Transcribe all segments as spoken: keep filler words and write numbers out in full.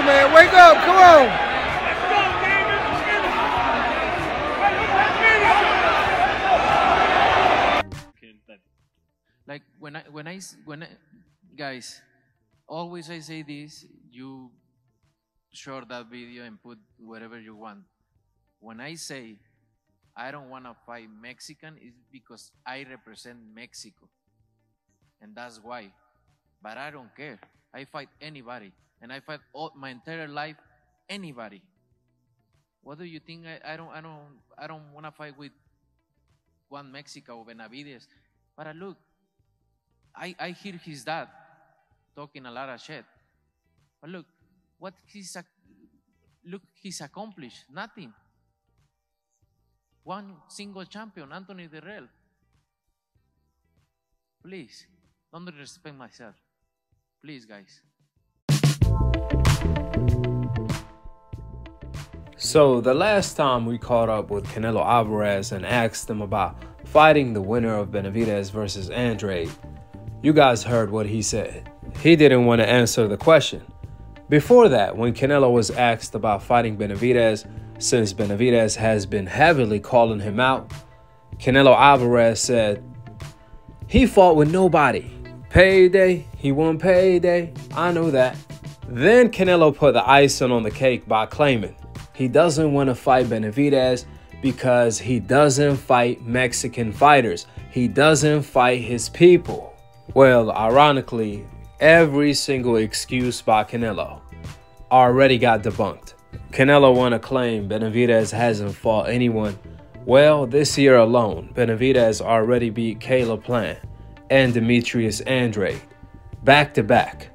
on, man. Wake up. Come on. Let's go, David. Like when I when I when I, guys, always I say this. You short that video and put whatever you want. When I say I don't want to fight Mexican, it's because I represent Mexico, and that's why. But I don't care. I fight anybody, and I fight all my entire life anybody. What do you think? I, I don't, I don't, I don't want to fight with Juan Mexico or Benavidez. But I look, I, I hear his dad talking a lot of shit. But look, what he's look he's accomplished nothing. One single champion, Anthony Derrell. Please, don't disrespect myself. Please, guys. So the last time we caught up with Canelo Alvarez and asked him about fighting the winner of Benavidez versus Andrade, you guys heard what he said. He didn't want to answer the question. Before that, when Canelo was asked about fighting Benavidez, since Benavidez has been heavily calling him out, Canelo Alvarez said, "He fought with nobody. Payday, he won payday, I know that." Then Canelo put the icing on the cake by claiming he doesn't want to fight Benavidez because he doesn't fight Mexican fighters. He doesn't fight his people. Well, ironically, every single excuse by Canelo already got debunked. Canelo want to claim Benavidez hasn't fought anyone. Well, this year alone, Benavidez already beat Caleb Plant and Demetrius Andrade back-to-back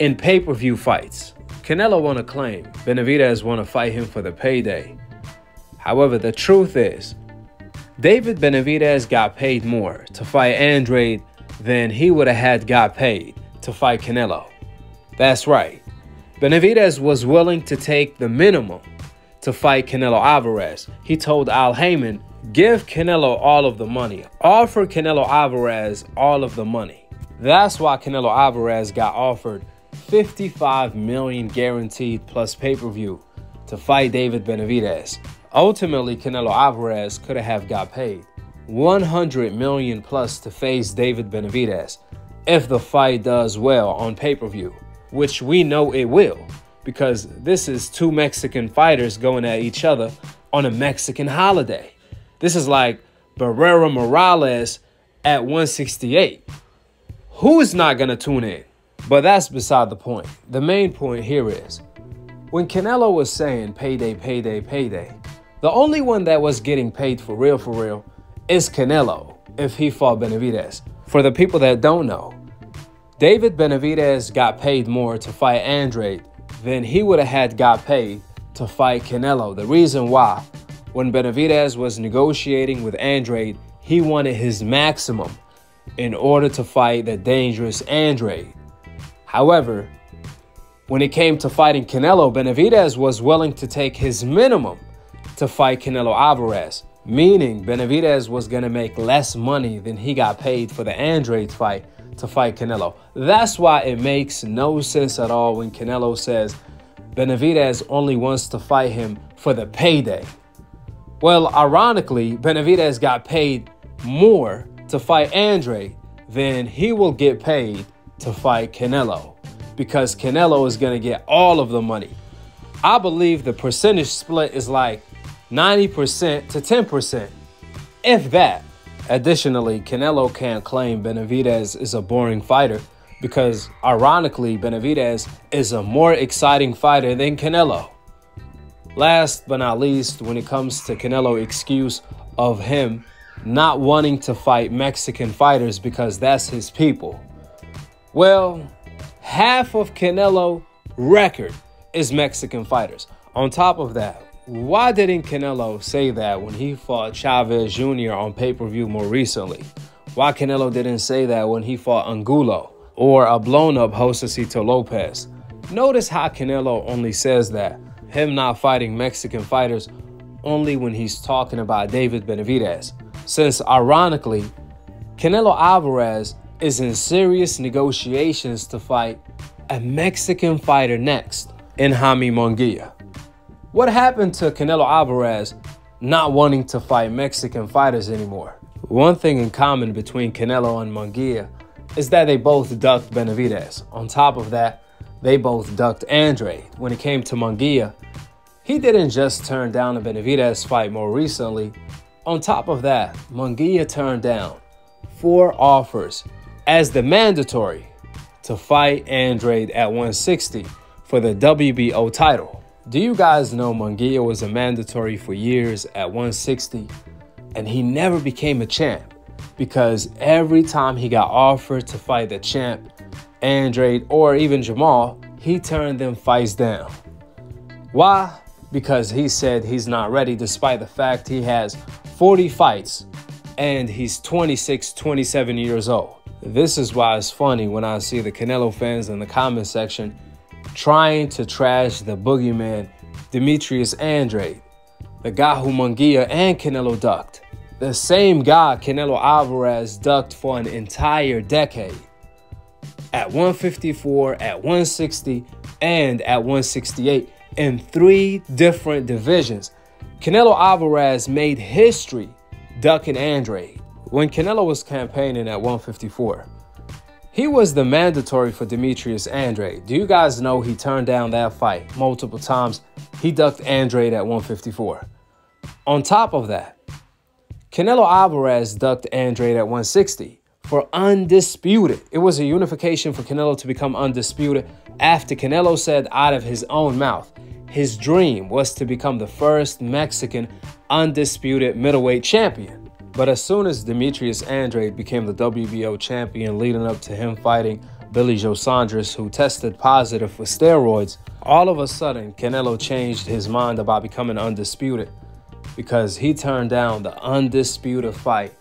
in pay-per-view fights. Canelo want to claim Benavidez want to fight him for the payday. However, the truth is, David Benavidez got paid more to fight Andrade than he would have had got paid to fight Canelo. That's right. Benavidez was willing to take the minimum to fight Canelo Alvarez. He told Al Heyman, "Give Canelo all of the money. Offer Canelo Alvarez all of the money." That's why Canelo Alvarez got offered fifty-five million dollars guaranteed plus pay-per-view to fight David Benavidez. Ultimately, Canelo Alvarez could have got paid one hundred million dollars plus to face David Benavidez if the fight does well on pay-per-view, which we know it will, because this is two Mexican fighters going at each other on a Mexican holiday. This is like Barrera Morales at one sixty-eight. Who is not going to tune in? But that's beside the point. The main point here is, when Canelo was saying payday, payday, payday, the only one that was getting paid for real, for real, is Canelo if he fought Benavidez. For the people that don't know, David Benavidez got paid more to fight Andrade than he would have had got paid to fight Canelo. The reason why, when Benavidez was negotiating with Andrade, he wanted his maximum in order to fight the dangerous Andrade. However, when it came to fighting Canelo, Benavidez was willing to take his minimum to fight Canelo Alvarez, meaning Benavidez was going to make less money than he got paid for the Andrade fight to fight Canelo. That's why it makes no sense at all when Canelo says Benavidez only wants to fight him for the payday. Well, ironically, Benavidez got paid more to fight Andrade than he will get paid to fight Canelo, because Canelo is going to get all of the money. I believe the percentage split is like ninety percent to ten percent, if that. Additionally, Canelo can't claim Benavidez is a boring fighter, because ironically, Benavidez is a more exciting fighter than Canelo. Last but not least, when it comes to Canelo's excuse of him not wanting to fight Mexican fighters because that's his people. Well, half of Canelo's record is Mexican fighters. On top of that, why didn't Canelo say that when he fought Chavez Junior on pay-per-view more recently? Why Canelo didn't say that when he fought Angulo or a blown-up Josecito Lopez? Notice how Canelo only says that, him not fighting Mexican fighters, only when he's talking about David Benavidez, since ironically, Canelo Alvarez is in serious negotiations to fight a Mexican fighter next. and Jaime Munguia. What happened to Canelo Alvarez not wanting to fight Mexican fighters anymore? One thing in common between Canelo and Munguia is that they both ducked Benavidez. On top of that, they both ducked Andrade. When it came to Munguia, he didn't just turn down the Benavidez fight more recently. On top of that, Munguia turned down four offers as the mandatory to fight Andrade at one sixty for the W B O title. Do you guys know Munguia was a mandatory for years at one sixty, and he never became a champ because every time he got offered to fight the champ, Andrade or even Jamal, he turned them fights down. Why? Because he said he's not ready, despite the fact he has forty fights and he's twenty-six, twenty-seven years old. This is why it's funny when I see the Canelo fans in the comment section trying to trash the boogeyman, Demetrius Andrade, the guy who Munguia and Canelo ducked. The same guy Canelo Alvarez ducked for an entire decade. At one fifty-four, at one sixty, and at one sixty-eight in three different divisions. Canelo Alvarez made history ducking Andrade. When Canelo was campaigning at one fifty-four, he was the mandatory for Demetrius Andrade. Do you guys know he turned down that fight multiple times? He ducked Andrade at one fifty-four. On top of that, Canelo Alvarez ducked Andrade at one sixty for undisputed. It was a unification for Canelo to become undisputed after Canelo said out of his own mouth his dream was to become the first Mexican undisputed middleweight champion. But as soon as Demetrius Andrade became the W B O champion, leading up to him fighting Billy Joe Saunders, who tested positive for steroids, all of a sudden Canelo changed his mind about becoming undisputed because he turned down the undisputed fight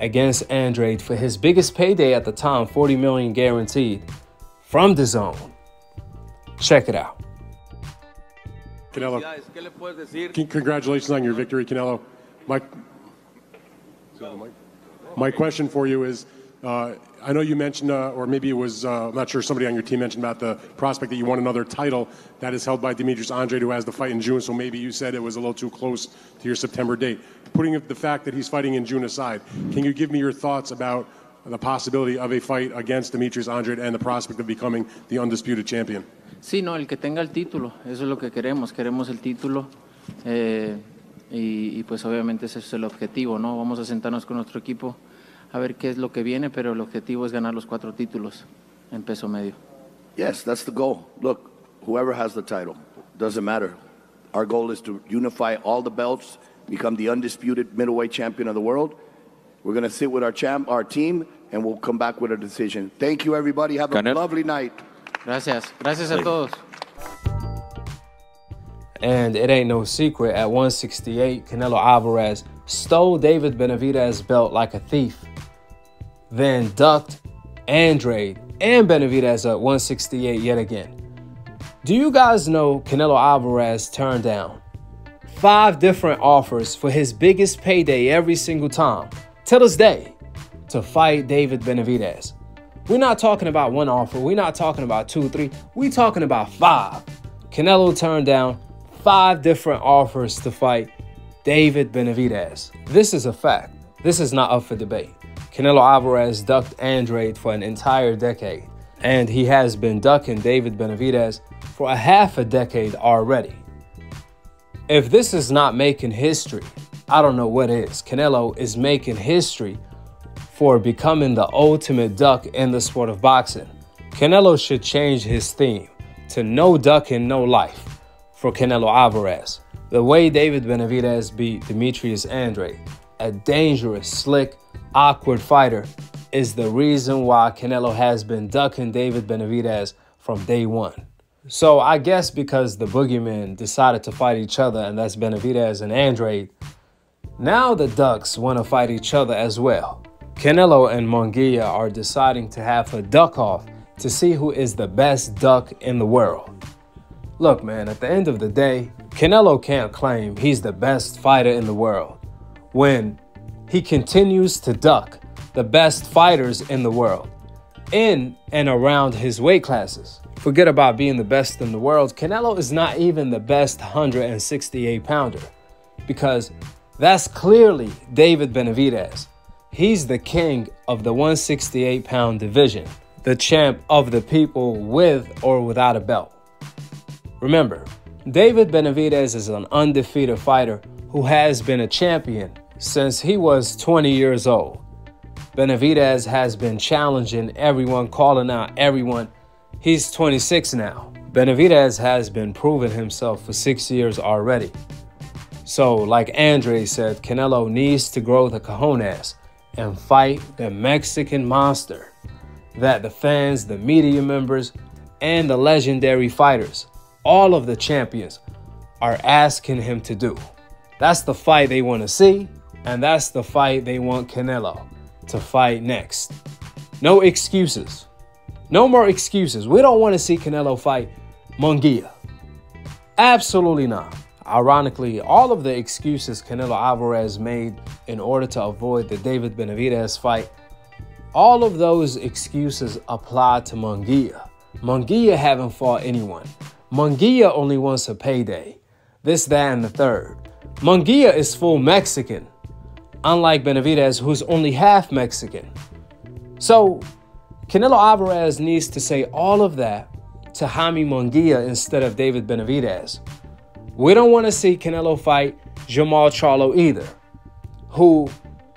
against Andrade for his biggest payday at the time, forty million dollars guaranteed, from D A Z N. Check it out. Canelo, congratulations on your victory, Canelo. My My question for you is, uh, I know you mentioned, uh, or maybe it was, uh, I'm not sure, somebody on your team mentioned about the prospect that you won another title that is held by Demetrius Andrade, who has the fight in June, so maybe you said it was a little too close to your September date. Putting the fact that he's fighting in June aside, can you give me your thoughts about the possibility of a fight against Demetrius Andrade and the prospect of becoming the undisputed champion? Sí, no, el que tenga el título, eso es lo que queremos, queremos el título. Eh... Y, y pues obviamente ese es el objetivo, ¿no? Vamos a sentarnos con nuestro equipo a ver qué es lo que viene, pero el objetivo es ganar los cuatro títulos en peso medio. Yes, that's the goal. Look, whoever has the title, doesn't matter. Our goal is to unify all the belts, become the undisputed middleweight champion of the world. We're going to sit with our champ, our team, and we'll come back with a decision. Thank you, everybody. Have a lovely night. Gracias. Gracias a todos. And it ain't no secret, at one sixty-eight, Canelo Alvarez stole David Benavidez's belt like a thief, then ducked Andrade and Benavidez at one sixty-eight yet again. Do you guys know Canelo Alvarez turned down five different offers for his biggest payday every single time, till this day, to fight David Benavidez? We're not talking about one offer, we're not talking about two, three, we're talking about five. Canelo turned down five different offers to fight David Benavidez. This is a fact. This is not up for debate. Canelo Alvarez ducked Andrade for an entire decade, and he has been ducking David Benavidez for a half a decade already. If this is not making history, I don't know what is. Canelo is making history for becoming the ultimate duck in the sport of boxing. Canelo should change his theme to no ducking, no life. For Canelo Alvarez, the way David Benavidez beat Demetrius Andrade, a dangerous, slick, awkward fighter, is the reason why Canelo has been ducking David Benavidez from day one. So I guess because the boogeymen decided to fight each other, and that's Benavidez and Andrade, now the ducks want to fight each other as well. Canelo and Munguia are deciding to have a duck-off to see who is the best duck in the world. Look, man, at the end of the day, Canelo can't claim he's the best fighter in the world when he continues to duck the best fighters in the world in and around his weight classes. Forget about being the best in the world. Canelo is not even the best one sixty-eight pounder because that's clearly David Benavidez. He's the king of the one sixty-eight pound division, the champ of the people with or without a belt. Remember, David Benavidez is an undefeated fighter who has been a champion since he was twenty years old. Benavidez has been challenging everyone, calling out everyone. He's twenty-six now. Benavidez has been proving himself for six years already. So, like Andre said, Canelo needs to grow the cojones and fight the Mexican monster that the fans, the media members, and the legendary fighters, all of the champions, are asking him to do. That's the fight they want to see, and that's the fight they want Canelo to fight next. No excuses. No more excuses. We don't want to see Canelo fight Munguia. Absolutely not. Ironically, all of the excuses Canelo Alvarez made in order to avoid the David Benavidez fight, all of those excuses apply to Munguia. Munguia haven't fought anyone. Munguia only wants a payday. This, that, and the third. Munguia is full Mexican, unlike Benavidez, who's only half Mexican. So Canelo Alvarez needs to say all of that to Jaime Munguia instead of David Benavidez. We don't want to see Canelo fight Jamal Charlo either, who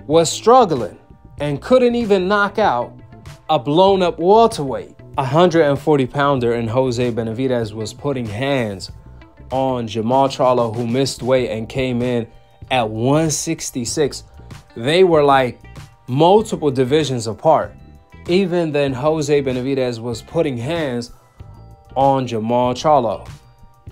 was struggling and couldn't even knock out a blown-up welterweight. A one forty pounder and Jose Benavidez was putting hands on Jamal Charlo, who missed weight and came in at one sixty-six. They were like multiple divisions apart. Even then, Jose Benavidez was putting hands on Jamal Charlo.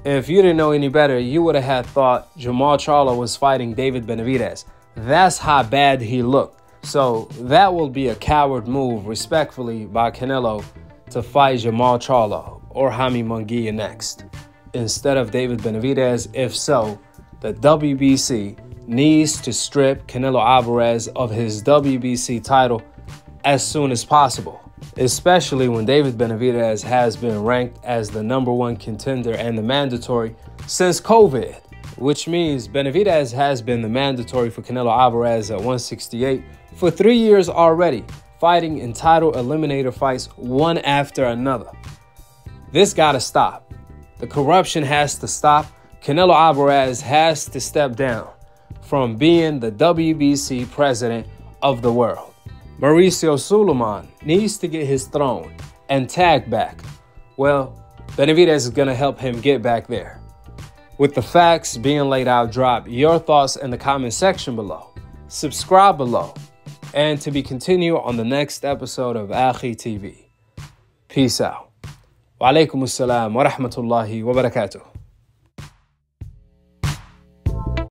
If you didn't know any better, you would have had thought Jamal Charlo was fighting David Benavidez. That's how bad he looked. So that will be a coward move, respectfully, by Canelo to fight Jamal Charlo or Jaime Munguia next, instead of David Benavidez. If so, the W B C needs to strip Canelo Alvarez of his W B C title as soon as possible, especially when David Benavidez has been ranked as the number one contender and the mandatory since COVID, which means Benavidez has been the mandatory for Canelo Alvarez at one sixty-eight for three years already, fighting in title eliminator fights one after another. This gotta stop. The corruption has to stop. Canelo Alvarez has to step down from being the W B C president of the world. Mauricio Sulaiman needs to get his throne and tag back. Well, Benavidez is going to help him get back there. With the facts being laid out, drop your thoughts in the comment section below. Subscribe below. And to be continued on the next episode of Akhi T V. Peace out. Wa alaikum assalam wa rahmatullahi wa barakatuh.